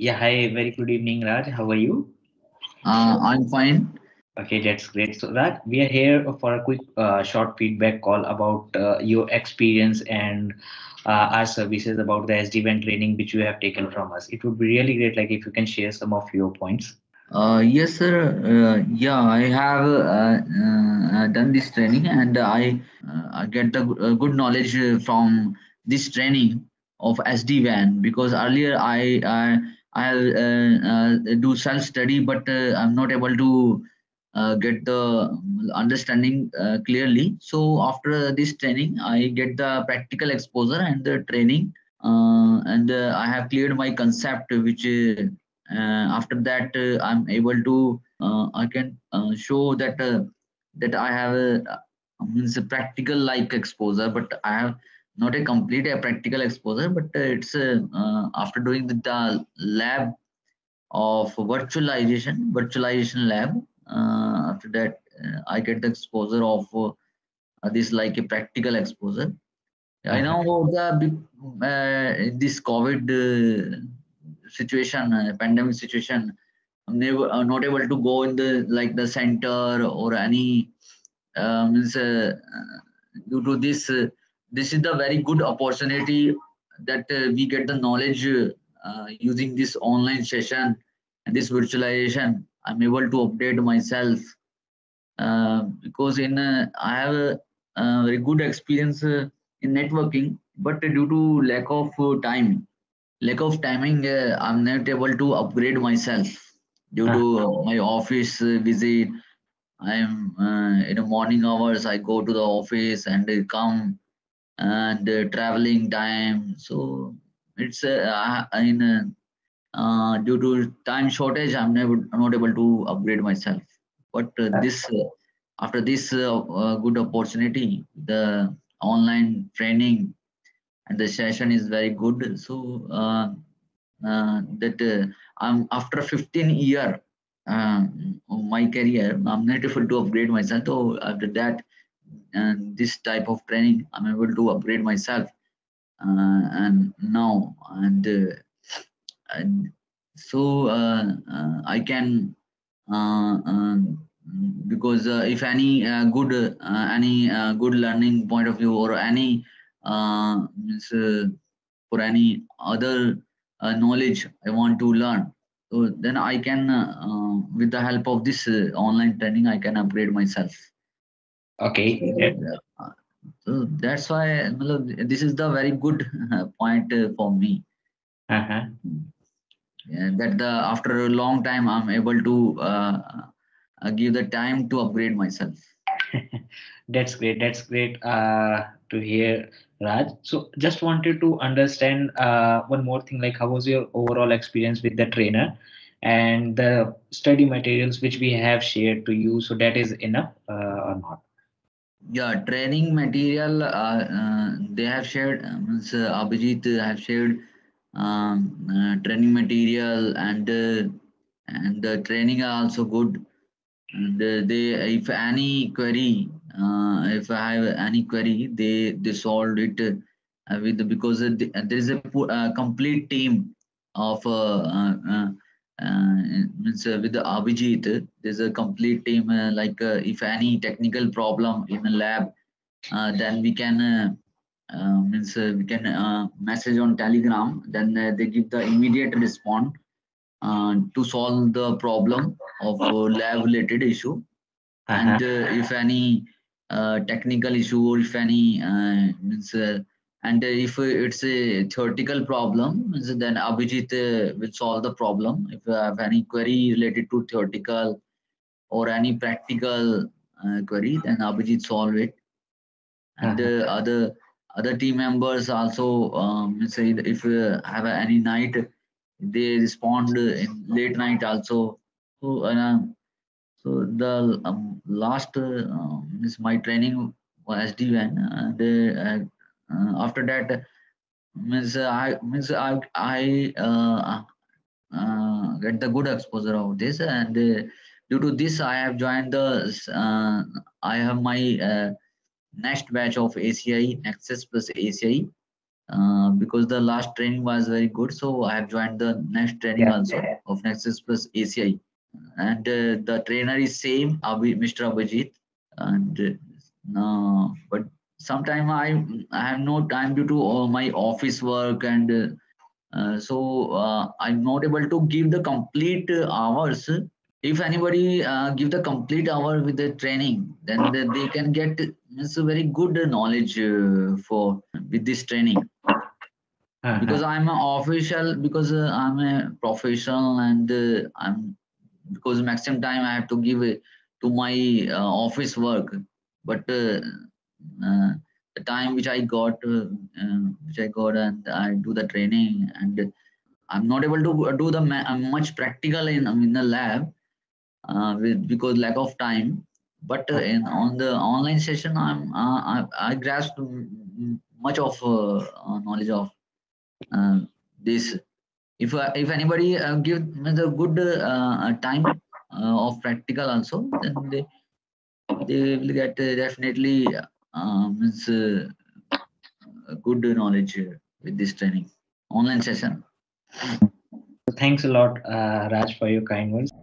Yeah, hi, very good evening, Raj. How are you? I'm fine. Okay, that's great. So Raj, we are here for a quick short feedback call about your experience and our services about the SD-WAN training which you have taken from us. It would be really great like if you can share some of your points. Yes, sir. Yeah, I have done this training and I get a good knowledge from this training of SD-WAN, because earlier I do self-study, but I'm not able to get the understanding clearly. So after this training, I get the practical exposure and the training, and I have cleared my concept, which after that I'm able to show that I have a practical like exposure, but I have not a complete practical exposure, but it's after doing the lab of virtualization lab, after that I get the exposure of this like a practical exposure. I know about this COVID situation, pandemic situation. I'm not able to go in the the center or any due to this. This is the very good opportunity that we get the knowledge using this online session and this virtualization. I'm able to update myself because I have a very good experience in networking, but due to lack of timing, I'm not able to upgrade myself due to my office visit. I'm in the morning hours, I go to the office and come, and traveling time. So it's due to time shortage, I'm not able to upgrade myself. But after this good opportunity, the online training and the session is very good. So I'm after 15 year of my career, I'm not able to upgrade myself. So after that, and this type of training, I'm able to upgrade myself and so I can because if any good learning point of view or any for any other knowledge I want to learn, so then I can with the help of this online training I can upgrade myself. Okay. So that's why this is the very good point for me. That after a long time, I'm able to give the time to upgrade myself. That's great. That's great to hear, Raj. So just wanted to understand one more thing, like how was your overall experience with the trainer and the study materials which we have shared to you? So that is enough or not? Yeah, training material they have shared. Abhijit have shared training material, and the training are also good. And if any query, if I have any query, they solved it because there is a complete team of with the Abhijit, there's a complete team. If any technical problem in the lab, then we can we can message on Telegram. Then they give the immediate response to solve the problem of lab-related issue. And if any technical issue, or if any and if it's a theoretical problem, then Abhijit will solve the problem. If you have any query related to theoretical or any practical query, then Abhijit solve it. And other team members also say if have any night, they respond in late night also. So, last is my training was SD-WAN. After that, I get the good exposure of this, and due to this, I have joined the. I have my next batch of ACI Nexus plus ACI because the last training was very good, so I have joined the next training of Nexus plus ACI, and the trainer is same, Mr. Abhijit, and but sometime I have no time due to all my office work, and so I'm not able to give the complete hours. If anybody give the complete hour with the training, then they can get a very good knowledge for with this training. Because I'm an official, because I'm a professional, and I'm because maximum time I have to give to my office work. But the time which I got, and I do the training, and I'm not able to do the much practical in the lab. Because lack of time, but on the online session, I grasped much of knowledge of this. If anybody give the good time of practical also, then they will get definitely good knowledge with this training online session. Thanks a lot, Raj, for your kind words.